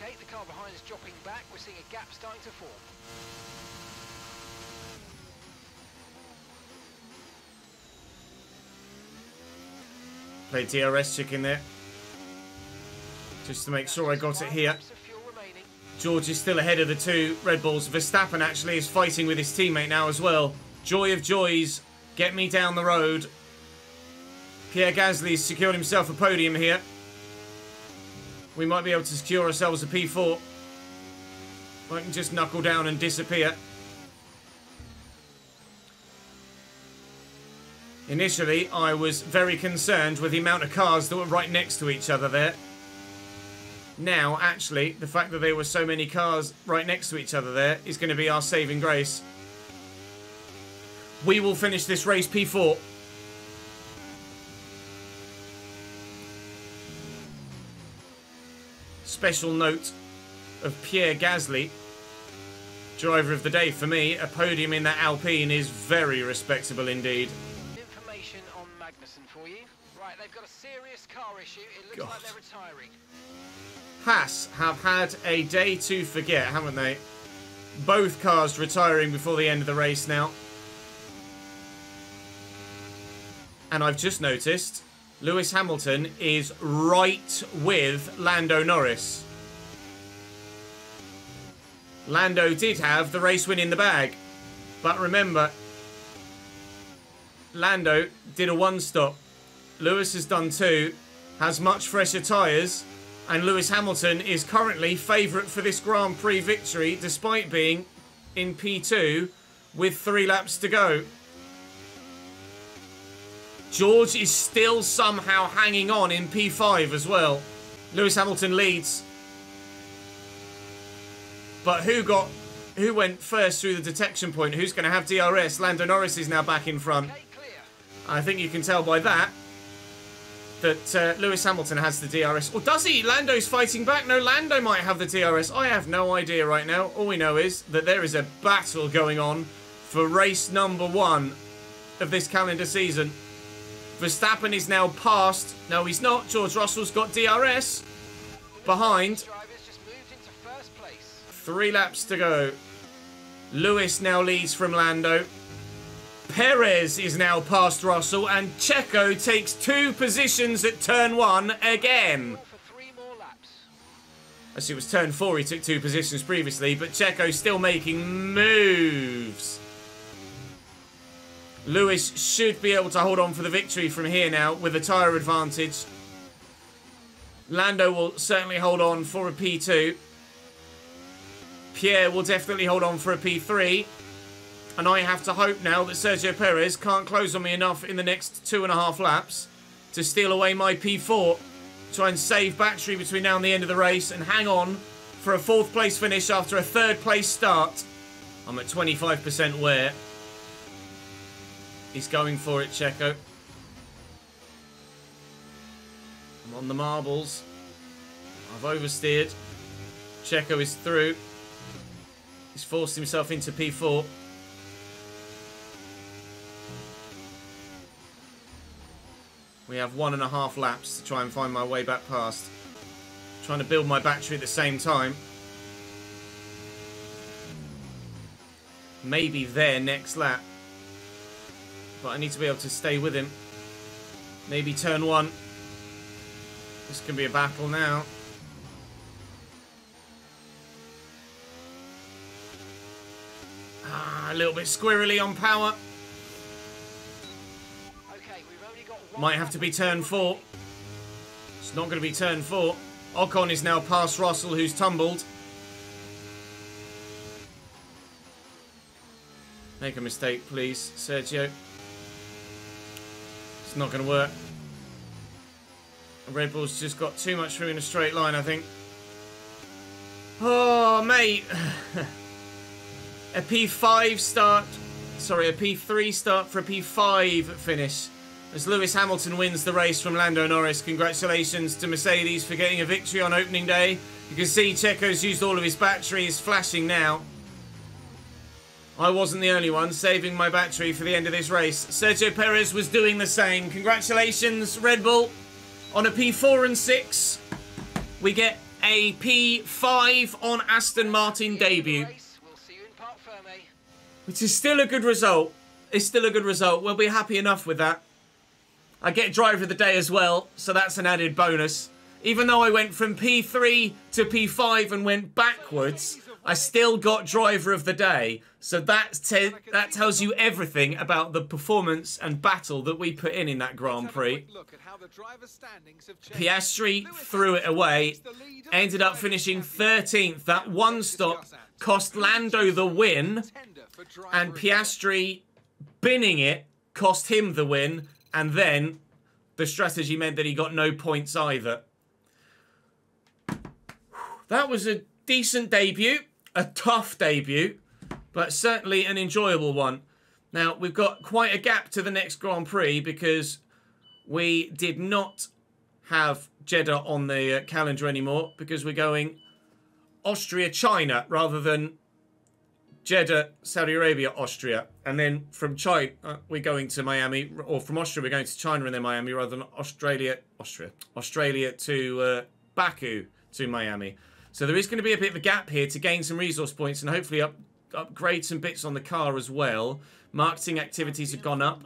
Okay, the car behind is dropping back. We're seeing a gap starting to form. Played DRS chicken there. Just to make sure I got it here. George is still ahead of the 2 Red Bulls. Verstappen actually is fighting with his teammate now as well. Joy of joys. Get me down the road. Pierre Gasly's secured himself a podium here. We might be able to secure ourselves a P4. I can just knuckle down and disappear. Initially, I was very concerned with the amount of cars that were right next to each other there. now, actually, the fact that there were so many cars right next to each other there is going to be our saving grace. We will finish this race P4. Special note of Pierre Gasly, driver of the day for me. A podium in that Alpine is very respectable indeed. Information on Magnussen for you. Right, they've got a serious car issue. It looks like they're retiring. Haas have had a day to forget, haven't they? Both cars retiring before the end of the race now. And I've just noticed Lewis Hamilton is right with Lando Norris. Lando did have the race win in the bag. But remember, Lando did a one-stop. Lewis has done two, has much fresher tyres, and Lewis Hamilton is currently favourite for this Grand Prix victory, despite being in P2 with 3 laps to go. George is still somehow hanging on in P5 as well. Lewis Hamilton leads. But who went first through the detection point? Who's going to have DRS? Lando Norris is now back in front. I think you can tell by that that Lewis Hamilton has the DRS. Or does he? Lando's fighting back. No, Lando might have the DRS. I have no idea right now. All we know is that there is a battle going on for race number 1 of this calendar season. Verstappen is now past. No, he's not. George Russell's got DRS behind. 3 laps to go. Lewis now leads from Lando. Perez is now past Russell, and Checo takes 2 positions at turn 1 again. As it was turn 4, he took 2 positions previously, but Checo's still making moves. Lewis should be able to hold on for the victory from here now with a tyre advantage. Lando will certainly hold on for a P2. Pierre will definitely hold on for a P3. And I have to hope now that Sergio Perez can't close on me enough in the next 2.5 laps to steal away my P4. Try and save battery between now and the end of the race and hang on for a 4th place finish after a 3rd place start. I'm at 25% wear. He's going for it, Checo. I'm on the marbles. I've oversteered. Checo is through. He's forced himself into P4. We have 1.5 laps to try and find my way back past. I'm trying to build my battery at the same time. Maybe there next lap. But I need to be able to stay with him. Maybe turn 1. This can be a battle now. A little bit squirrely on power. Might have to be turn 4. It's not going to be turn 4. Ocon is now past Russell, who's tumbled. Make a mistake, please, Sergio. It's not going to work. Red Bull's just got too much room in a straight line, I think. Oh, mate. A P5 start. Sorry, a P3 start for a P5 finish. As Lewis Hamilton wins the race from Lando Norris, congratulations to Mercedes for getting a victory on opening day. You can see Checo's used all of his battery, is flashing now. I wasn't the only one saving my battery for the end of this race. Sergio Perez was doing the same. Congratulations, Red Bull. On a P4 and 6, we get a P5 on Aston Martin debut. We'll see you in Parc Fermé. Which is still a good result. It's still a good result. We'll be happy enough with that. I get driver of the day as well, so that's an added bonus. Even though I went from P3 to P5 and went backwards, I still got driver of the day. So that tells you everything about the performance and battle that we put in that Grand Prix. Piastri threw it away, ended up finishing 13th. That one stop cost Lando the win, and Piastri binning it cost him the win. And then the strategy meant that he got no points either. That was a decent debut, a tough debut, but certainly an enjoyable one. Now, we've got quite a gap to the next Grand Prix because we did not have Jeddah on the calendar anymore because we're going Austria, China, rather than Jeddah, Saudi Arabia, Austria. And then from China, we're going to Miami, or from Austria, we're going to China and then Miami, rather than Australia to Baku to Miami. So there is going to be a bit of a gap here to gain some resource points and hopefully upgrade some bits on the car as well. Marketing activities have gone up.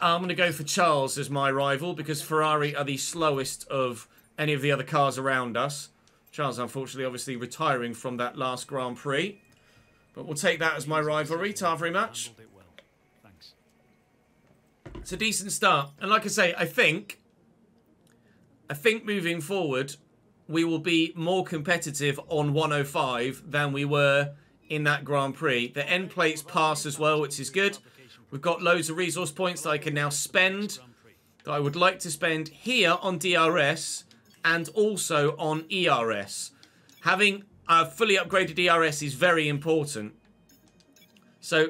I'm going to go for Charles as my rival because Ferrari are the slowest of any of the other cars around us. Charles, unfortunately, obviously retiring from that last Grand Prix. But we'll take that as my rivalry, tar very much. It's a decent start. And like I say, I think moving forward, we will be more competitive on 105 than we were in that Grand Prix. The end plates pass as well, which is good. We've got loads of resource points that I can now spend, that I would like to spend here on DRS and also on ERS. Having a fully upgraded ERS is very important. So,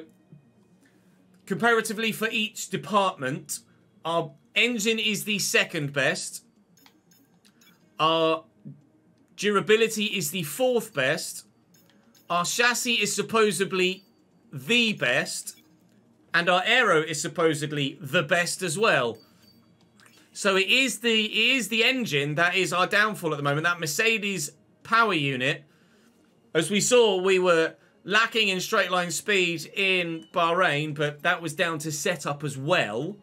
comparatively for each department, our engine is the second best. Our durability is the fourth best. Our chassis is supposedly the best. And our aero is supposedly the best as well. So it is the engine that is our downfall at the moment. That Mercedes power unit, as we saw, we were lacking in straight line speed in Bahrain, but that was down to setup as well.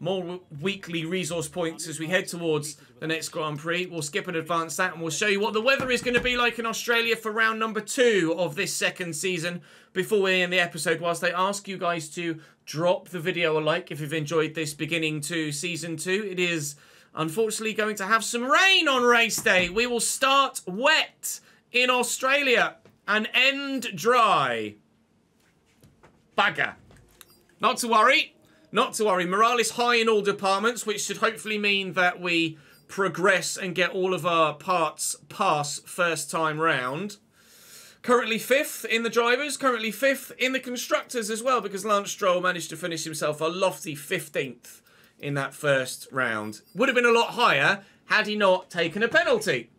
More weekly resource points as we head towards the next Grand Prix. We'll skip and advance that, and we'll show you what the weather is going to be like in Australia for round number 2 of this second season before we end the episode. Whilst I ask you guys to drop the video a like if you've enjoyed this beginning to season 2. It is unfortunately going to have some rain on race day. We will start wet in Australia and end dry. Bagger. Not to worry. Not to worry, morale is high in all departments, which should hopefully mean that we progress and get all of our parts pass first time round. Currently 5th in the drivers, currently 5th in the constructors as well, because Lance Stroll managed to finish himself a lofty 15th in that first round. Would have been a lot higher had he not taken a penalty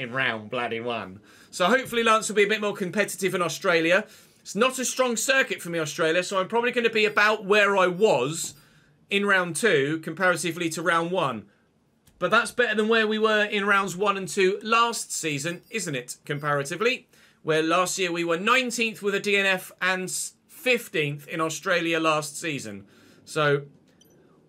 in round bloody 1. So hopefully Lance will be a bit more competitive in Australia. It's not a strong circuit for me, Australia, so I'm probably going to be about where I was in round 2 comparatively to round 1. But that's better than where we were in rounds 1 and 2 last season, isn't it, comparatively? Where last year we were 19th with a DNF and 15th in Australia last season. So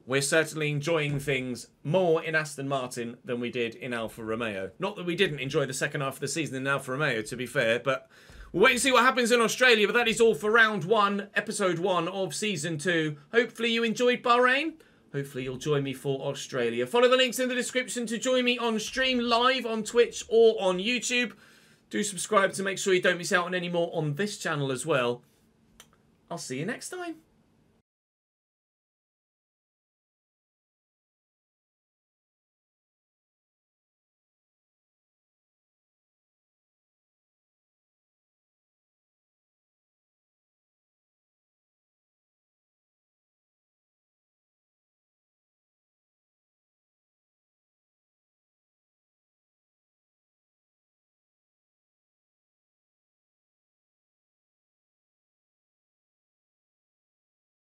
we're certainly enjoying things more in Aston Martin than we did in Alfa Romeo. Not that we didn't enjoy the second half of the season in Alfa Romeo, to be fair, but we'll wait and see what happens in Australia, but that is all for round 1, episode 1 of season 2. Hopefully you enjoyed Bahrain. Hopefully you'll join me for Australia. Follow the links in the description to join me on stream live on Twitch or on YouTube. Do subscribe to make sure you don't miss out on any more on this channel as well. I'll see you next time.